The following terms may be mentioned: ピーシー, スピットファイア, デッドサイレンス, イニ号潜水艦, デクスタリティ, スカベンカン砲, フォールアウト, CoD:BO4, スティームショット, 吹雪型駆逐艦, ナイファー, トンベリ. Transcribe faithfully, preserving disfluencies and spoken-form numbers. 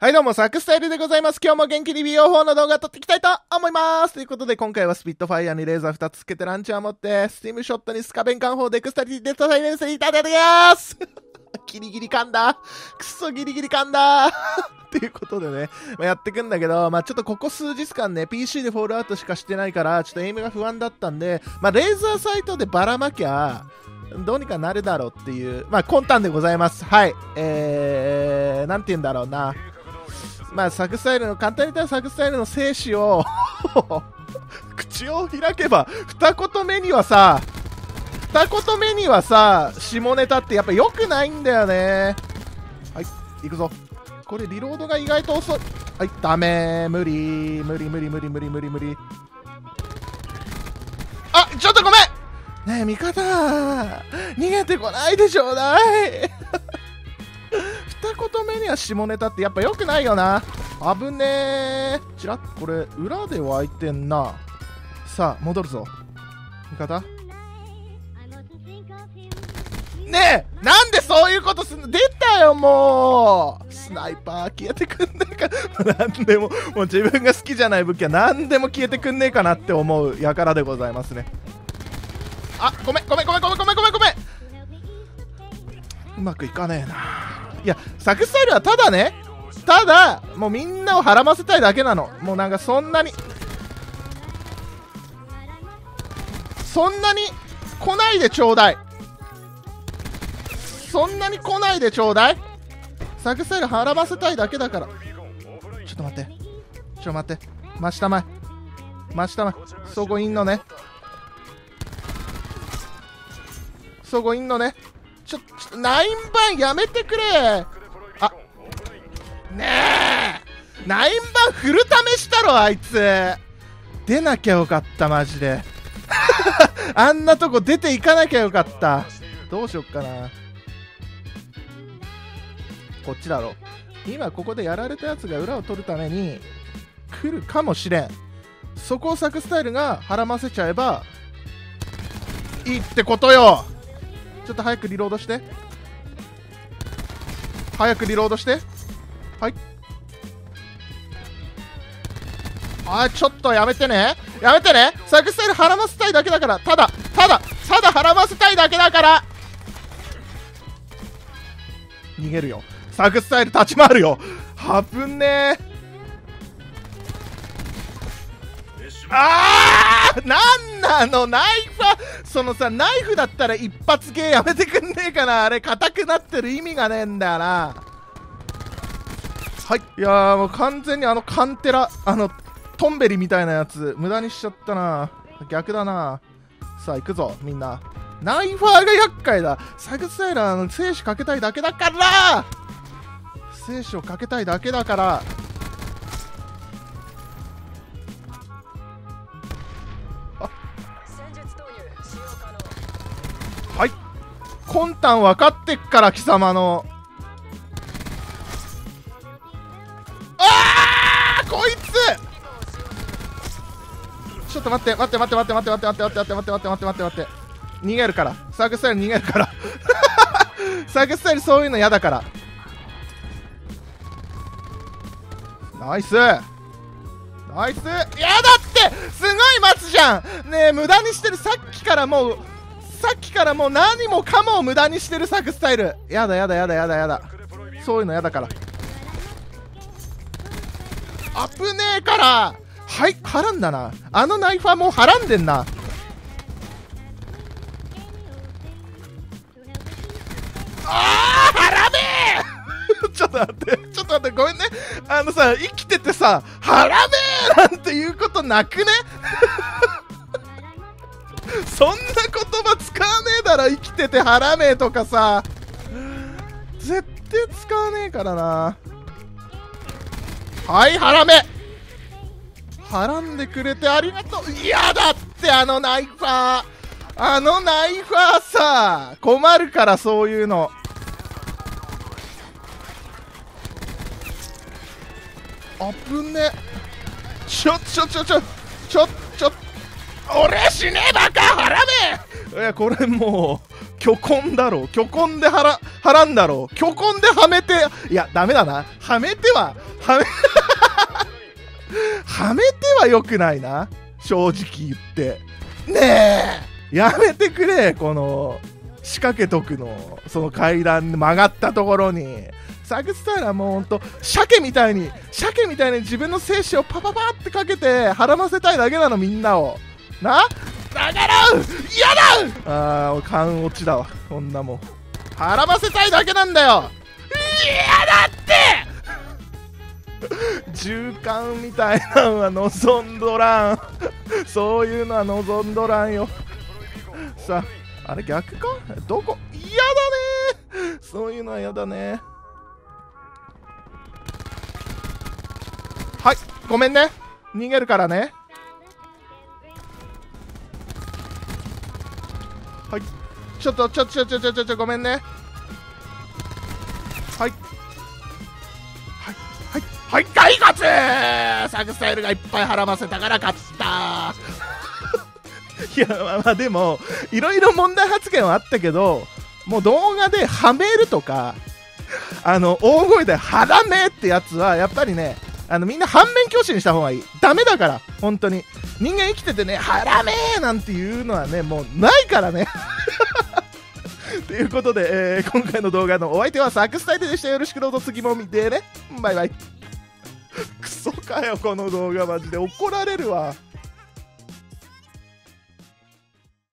はいどうも、サクスタイルでございます。今日も元気に ビーオーフォー の動画撮っていきたいと思いますということで、今回はスピットファイアにレーザーふたつつけてランチャー持って、スティームショットにスカベンカン砲、デクスタリティ、デッドサイレンスにいただきますギリギリ噛んだくっそギリギリ噛んだっていうことでね、まあ、やってくんだけど、まあ、ちょっとここ数日間ね、ピーシー でフォールアウトしかしてないから、ちょっとエイムが不安だったんで、まあ、レーザーサイトでばらまきゃ、どうにかなるだろうっていう、まあ、魂胆でございます。はい。えー、なんて言うんだろうな。まあ、サクスタイルの、簡単に言ったらサクスタイルの生死を、口を開けば、二言目にはさ、二言目にはさ、下ネタってやっぱ良くないんだよね。はい、行くぞ。これリロードが意外と遅い。はい、ダメー。無理ー。無理無理無理無理無理無理。あ、ちょっとごめんねえ、味方逃げてこないでちょうだい二言目には下ネタってやっぱ良くないよな。危ねえ。ちらっとこれ、裏で湧いてんな。さあ、戻るぞ。味方ねえ、なんでそういうことすんの。出たよ、もうスナイパー消えてくんねえか何でも、もう自分が好きじゃない武器は何でも消えてくんねえかなって思うやからでございますね。あ、ごめんごめんごめんごめんごめんごめんごめん、うまくいかねえな。いや、サクスタイルはただね、ただもうみんなをはらませたいだけなの。もうなんかそんなにそんなに来ないでちょうだい、そんなに来ないでちょうだい。サクスタイルはらませたいだけだから。ちょっと待って、ちょっと待って、真下前、真下前、そこいんのね、そこいんのね、ちょ、ちょっとナインバンやめてくれ。あ、ねえ、ナインバンフルためしたろあいつ。出なきゃよかったマジであんなとこ出ていかなきゃよかった。どうしよっかな。こっちだろ。今ここでやられたやつが裏を取るために来るかもしれん。そこをサクスタイルがはらませちゃえばいいってことよ。ちょっと早くリロードして、早くリロードして。はい、あ、ちょっとやめてね、やめてね。サクスタイルはらませたいだけだから、ただただただはらませたいだけだから。逃げるよサクスタイル、立ち回るよ。危ねえ。あー、なんなのナイフは。そのさ、ナイフだったら一発芸やめてくんねえかな。あれ硬くなってる意味がねえんだよな。はい、いやもう完全にあのカンテラ、あのトンベリみたいなやつ無駄にしちゃったな。逆だな。さあ行くぞみんな。ナイファーが厄介だ。サクスタイルの生死かけたいだけだから、生死をかけたいだけだから。あ、はい、魂胆分かってっから、貴様の。あー、こいつ。ちょっと待って待って待って待って待って待って待って待って待って待って待って、逃げるから、サクスタイル逃げるからサクスタイルそういうの嫌だから。ナイスナイス。いやだってすごい待つじゃんねえ。無駄にしてる。さっきからもうさっきからもう何もかも無駄にしてるサクスタイル。やだやだやだやだやだ、そういうの嫌だから。危ねえから。はい、はらんだな。あのナイフはもうはらんでんな。あー、はらめーちょっと待って、ちょっと待って、ごめんね。あのさ、生きててさ、はらめーなんていうことなくねそんな言葉使わねえだろ、生きててはらめーとかさ。絶対使わねえからな。はい、はらめはらんでくれてありがとう。いやだって、あのナイファー。あのナイファーさ、困るからそういうの。あぶね。ちょちょちょちょちょちょ、俺死ねえバカ、はらめ。いやこれもう巨根だろ、巨根ではらはらんだろう。巨根ではめて、いや、ダメだな。はめては、はめ、はめては良くないな。正直言って。ねえ、やめてくれ、この、仕掛けとくの、その階段曲がったところに。探ってたらもうほんと、鮭みたいに、鮭みたいに自分の精子をパパパってかけて、はらませたいだけなの、みんなを。なだから嫌だ、あー、勘落ちだわ、こんなもん。はらませたいだけなんだよ。嫌だって循環みたいなのは望んどらん。そういうのは望んどらんよ。さあ、あれ逆か、どこ、嫌だね、そういうのは嫌だね。はい、ごめんね、逃げるからね。はい、ちょっとちょちょちょちょちょちょ、ごめんね。はいはいはいはい、勝つ。サグスタイルがいっぱいはらませたから勝ったいや、まあまあでもいろいろ問題発言はあったけど、もう動画ではめるとか、あの大声ではらめってやつはやっぱりね、あのみんな反面教師にした方がいい。ダメだから本当に。人間生きててね、はらめーなんていうのはね、もうないからねということで、えー、今回の動画のお相手はサクスタイルでした。よろしくどうぞ、次も見てね、バイバイクソかよ、この動画マジで怒られるわ。